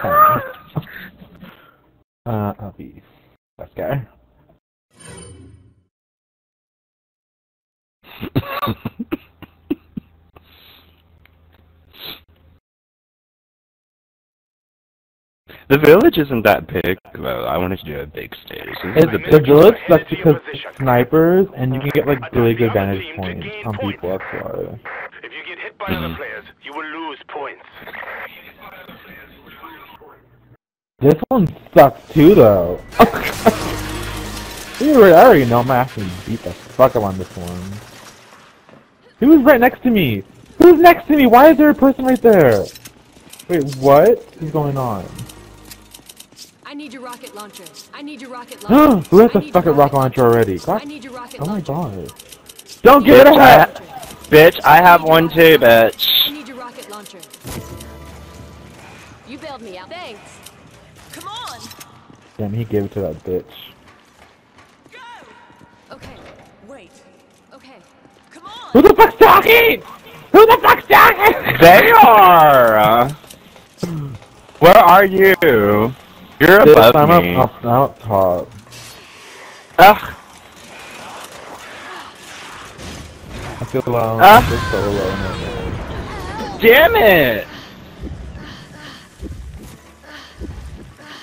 Sorry. I'll be that guy. The village isn't that big, though. I wanted to do a big stage. The village sucks because snipers, and you can get, like, really good vantage points on people. If you get hit by other players, you will lose points. This one sucks, too, though. I already know I'm gonna actually beat the fuck up on this one. Who's right next to me? Who's next to me? Why is there a person right there? Wait, what is going on? I need your rocket launcher. Who has the fucking rocket launcher already? God. Oh my god. Don't get it! Bitch, I have one too, bitch. I need your rocket launcher. You bailed me out. Thanks. Come on. Damn, he gave it to that bitch. Go. Okay. Wait. Okay. Come on. Who the fuck's talking? Who the fuck's talking? They are. Where are you? You're above me. I'm up top. Ugh. I feel alone. I feel so alone right now. Damn it!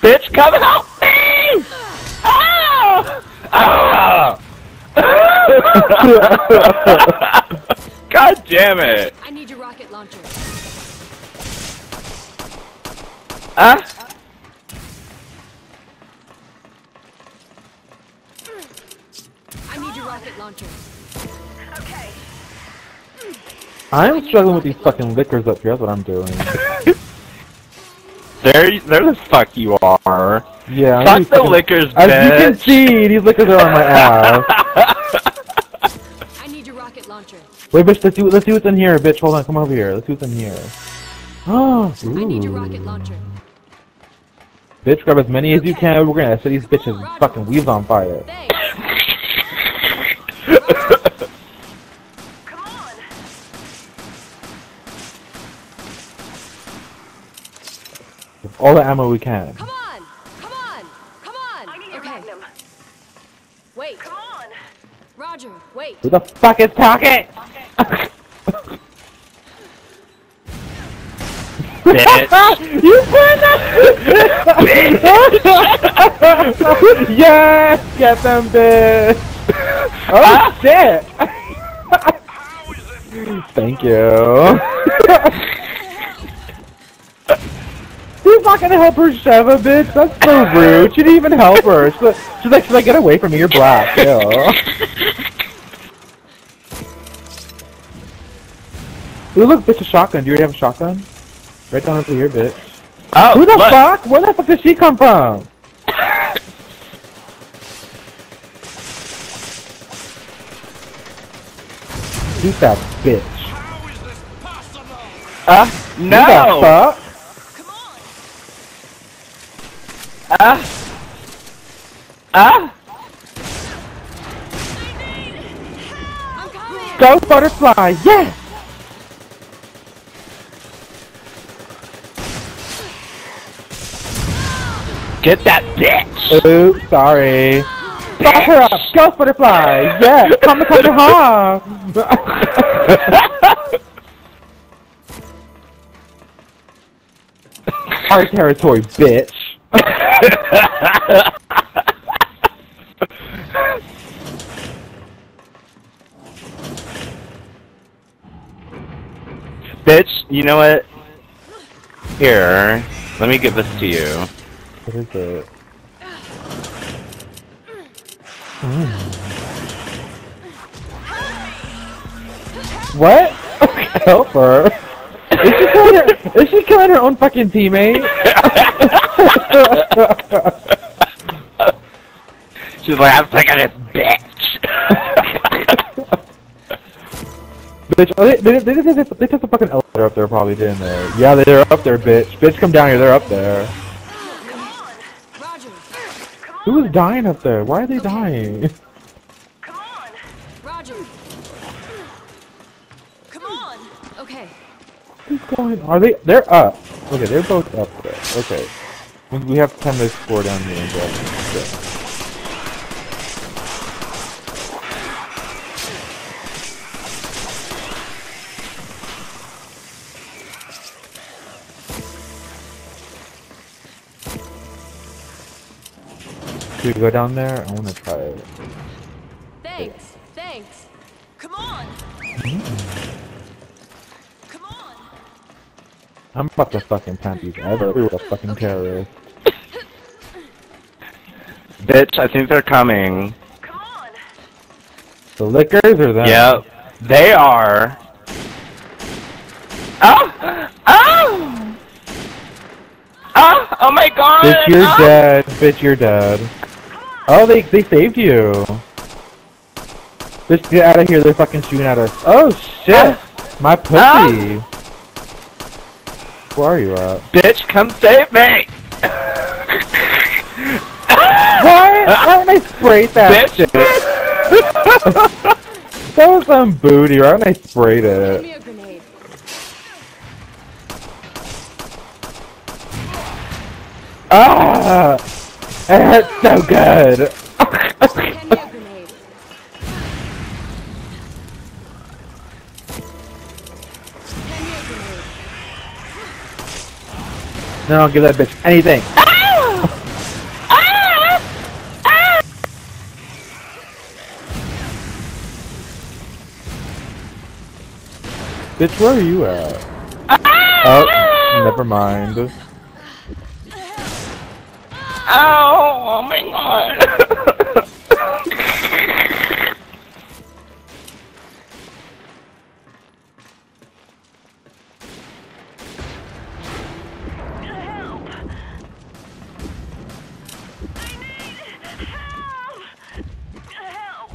Bitch, come help me! Oh! Oh! God damn it! I need your rocket launcher. Okay. I'm struggling with these fucking liquors up here, that's what I'm doing. There the fuck you are. Yeah. Fuck the liquors, bitch. As you can see, these liquors are on my ass. I need your rocket launcher. Wait, bitch, let's see what's in here, bitch. Hold on, come over here. Let's see what's in here. Oh, I need your rocket launcher. Bitch, grab as many as you can. We're gonna set these bitches' fucking weaves on fire. Come on. With all the ammo we can. Come on! Come on! Come on! I need your magnum. Wait. Come on. Roger, wait. Who the fuck is talking? Okay. Bitch! You burned that! Bitch! Yes! Get them, bitch! Oh shit! Thank you. Who's not gonna help her shove a bitch? That's so rude. She didn't even help her. She's like, get away from me, you're black. Yo. Ooh, look, bitch, a shotgun. Do you already have a shotgun? Right down over here, bitch. Oh, who the fuck? Where the fuck did she come from? Shoot that bitch. How is this possible? No! Fuck? Come on. Go butterfly, yes! Get that bitch! Oops, sorry. Fuck her up! Go butterfly! Yes! Come ha! Our territory, bitch. Bitch, you know what? Here, let me give this to you. What is it? What? Help her. Is she killing her own fucking teammate? She's like, I'm sick of this bitch. Bitch, oh, they took the fucking elevator up there probably, didn't they? Yeah, they're up there, bitch. Bitch, come down here, they're up there. Come on. Roger. Come on. Who's dying up there? Why are they dying? Come on. Roger. Okay. What's going on? They're up. Okay, they're both up there. Okay. We have to time those four down here and grab them. Should we go down there? I want to try it. Thanks. Thanks. Come on. Come on. I'm about to fucking pump you guys. I with a fucking terrorist. Bitch, I think they're coming. Come on. The lickers or them? Yep. They are. Oh! Oh! Oh! Oh my god! Bitch, you're dead. Bitch, you're dead. Oh, they saved you. Bitch, get out of here. They're fucking shooting at us. Oh, shit. My pussy. Where are you at? Bitch, come save me. Why didn't I spray that bitch. Shit? That was some booty. Why didn't I spray it? Ah! It hurts so good! No, I don't give that bitch anything! Bitch, where are you at? Oh, never mind. Ow! Oh my god! Help! I need help! Help!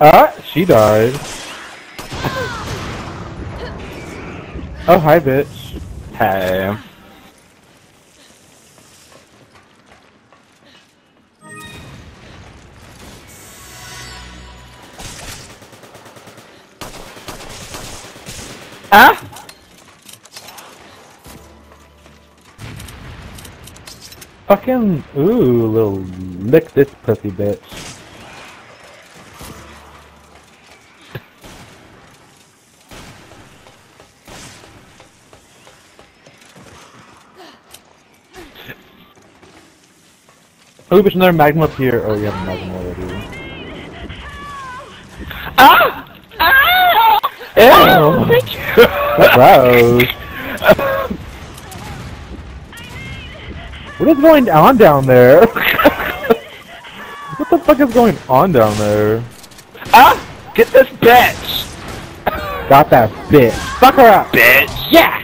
Ah! She died. Oh, hi, bitch. Hey. Huh? Fucking ooh, little lick this pussy bitch. Oh, there's another magnum up here. Oh, you have a magnum already. Ah! Oh, thank you. That's gross. What is going on down there? What the fuck is going on down there? Ah! Get this bitch! Got that bitch. Fuck her up! Bitch! Yeah!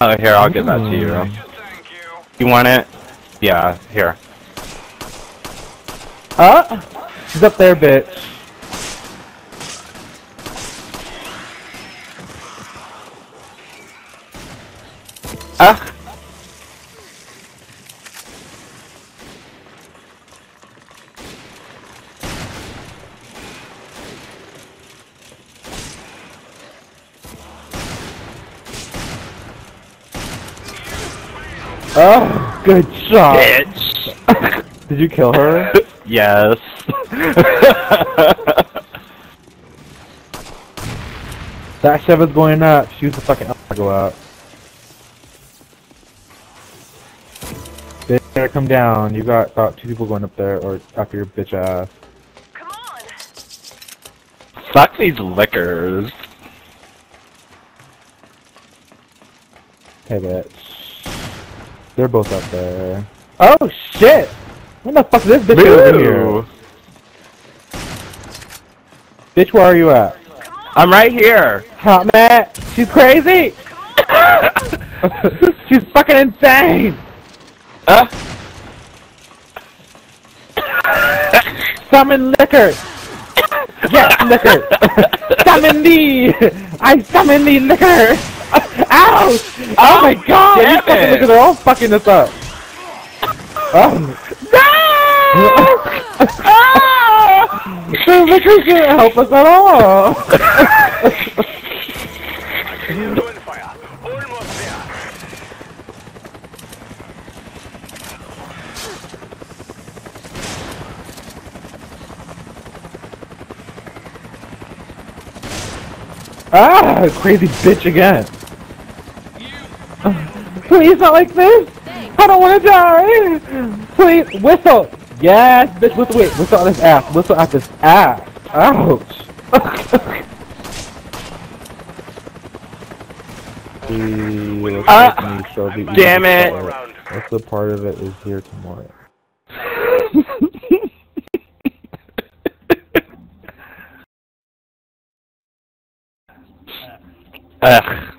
Oh, here, I'll give that to you. Thank you. You want it? Yeah, here. She's up there, bitch. Oh, good shot. Bitch. Did you kill her? Yes. That Cheva's going up. She was the fucking up to go out. Bitch, gotta come down. You got about two people going up there or after your bitch ass. Come on. Fuck these lickers. Hey, bitch. They're both up there. Oh, shit! What the fuck is this bitch over here? Bitch, where are you at? I'm right here. Hot Matt, she's crazy. She's fucking insane. Summon liquor. Yes, liquor. Summon thee. I summon thee, liquor. Ouch! Oh, oh my god! Damn fucking liquor, they're all fucking this up. Oh. No! So Vickers didn't help us at all! Fire. Almost there. Ah! Crazy bitch again! Please, not like this! I don't wanna die! Please, whistle! Yes, bitch, whistle, wait, whistle on his ass, whistle at his ass! Ouch! Ooh, damn it! That's the part of it is here tomorrow. Ugh.